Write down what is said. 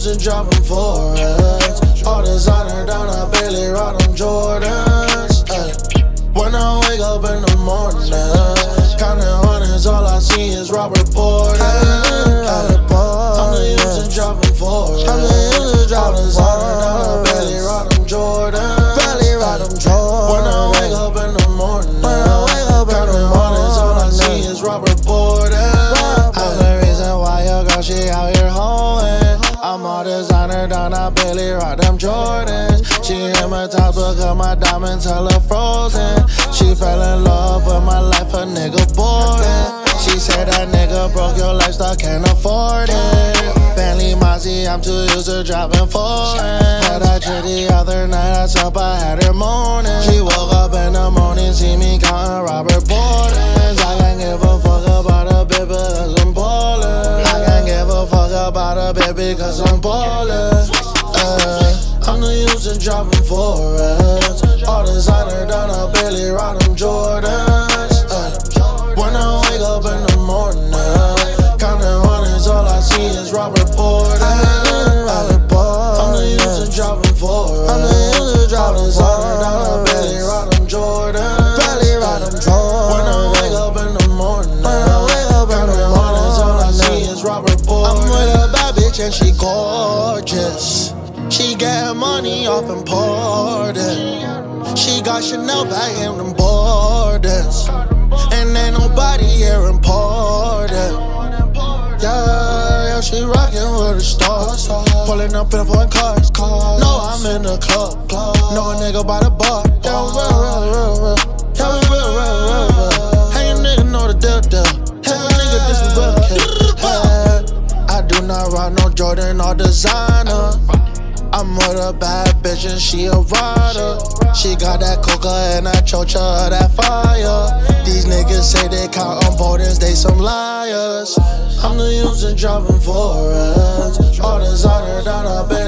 Jones to drop them for us. All designer down, I barely ride them Jordans. Ay. When I wake up in the morning, counting hundreds, all I see is Robert Borden. I'm the used to drop them for us. All designer down, I barely ride them Jordans. When I wake up in the morning, counting hundreds, all I see is Robert Borden. I'm the reason why your girl, she out here hoeing. I'm all designer down, I barely rock them Jordans. She hit my tops because my diamonds hella frozen. She fell in love with my life, a nigga boring. She said that nigga broke, your lifestyle can't afford it. Bentley Mozzie, I'm too used to driving foreign. Had a trip the other night, I slept, I had her moaning. She woke up in the morning, see me counting Robert Bordens. I can't give a fuck about a bitch because I'm ballin'. I can't give a fuck about a bitch because I'm ballin'. I'm the used to dropping foreigns. All designer down, I barely ride them Jordans. When I wake up in the morning, counting hundreds, all I see is Robert Borden. I'm the used to dropping for us. All designer down, I barely ride them Jordans. When I wake up in the morning, counting hundreds, all I see is Robert Borden. I'm with a bad bitch and she gorgeous. She get money off imported. She got Chanel bag and them Bordens. And ain't nobody here important. Yeah, she rockin' with the stars. Pullin' up in a foreign cars. No, I'm in the club. No, a nigga by the bar. Yeah, we real. Yeah, we real. Hey, nigga know the deal. Hey, nigga, this is real. Hey, I do not rock no Jordan or designer. I'm with a bad bitch and she a rider. She got that coca and I chocha of that fire. These niggas say they count on Bordens, they some liars. I'm the used to driving for us. All designer down, I bet.